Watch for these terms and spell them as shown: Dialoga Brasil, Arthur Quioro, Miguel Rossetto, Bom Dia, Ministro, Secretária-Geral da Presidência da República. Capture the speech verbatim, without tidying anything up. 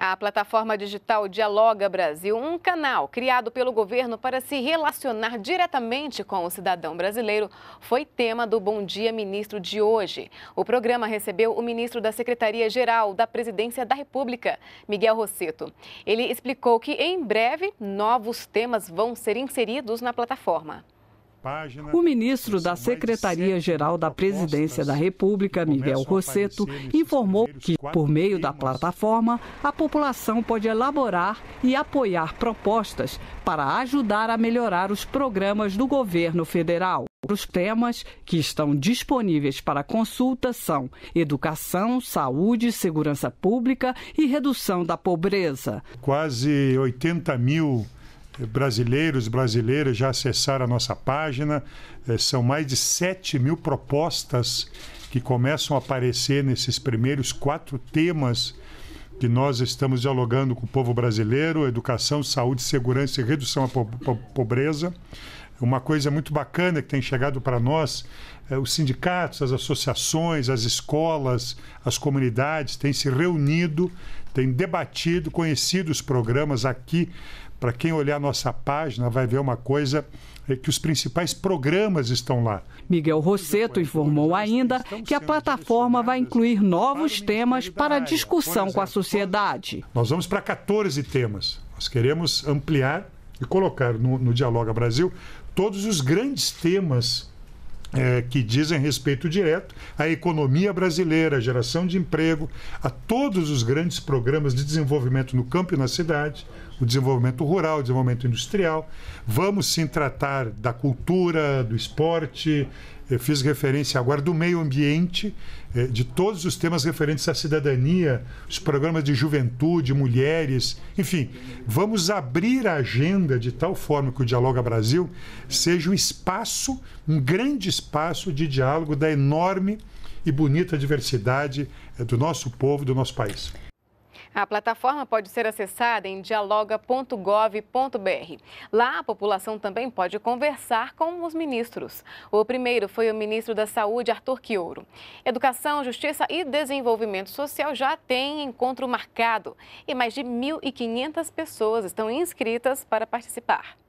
A plataforma digital Dialoga Brasil, um canal criado pelo governo para se relacionar diretamente com o cidadão brasileiro, foi tema do Bom Dia, Ministro de hoje. O programa recebeu o ministro da Secretaria-Geral da Presidência da República, Miguel Rossetto. Ele explicou que, em breve, novos temas vão ser inseridos na plataforma. O ministro da Secretaria-Geral da Presidência da República, Miguel Rossetto, informou que, por meio da plataforma, a população pode elaborar e apoiar propostas para ajudar a melhorar os programas do governo federal. Os temas que estão disponíveis para consulta são educação, saúde, segurança pública e redução da pobreza. Quase oitenta mil brasileiros e brasileiras já acessaram a nossa página. São mais de sete mil propostas que começam a aparecer nesses primeiros quatro temas que nós estamos dialogando com o povo brasileiro: educação, saúde, segurança e redução à pobreza. Uma coisa muito bacana que tem chegado para nós, é, os sindicatos, as associações, as escolas, as comunidades têm se reunido, têm debatido, conhecido os programas aqui. Para quem olhar nossa página, vai ver uma coisa, é que os principais programas estão lá. Miguel Rossetto informou ainda que a plataforma vai incluir novos temas para discussão com a sociedade. Nós vamos para quatorze temas. Nós queremos ampliar e colocar no, no Dialoga Brasil todos os grandes temas é, que dizem respeito direto à economia brasileira, à geração de emprego, a todos os grandes programas de desenvolvimento no campo e na cidade, o desenvolvimento rural, o desenvolvimento industrial. Vamos sim tratar da cultura, do esporte. Eu fiz referência agora do meio ambiente, de todos os temas referentes à cidadania, os programas de juventude, mulheres, enfim. Vamos abrir a agenda de tal forma que o Dialoga Brasil seja um espaço, um grande espaço de diálogo da enorme e bonita diversidade do nosso povo, do nosso país. A plataforma pode ser acessada em dialoga ponto gov ponto br. Lá, a população também pode conversar com os ministros. O primeiro foi o ministro da Saúde, Arthur Quioro. Educação, Justiça e Desenvolvimento Social já têm encontro marcado e mais de mil e quinhentas pessoas estão inscritas para participar.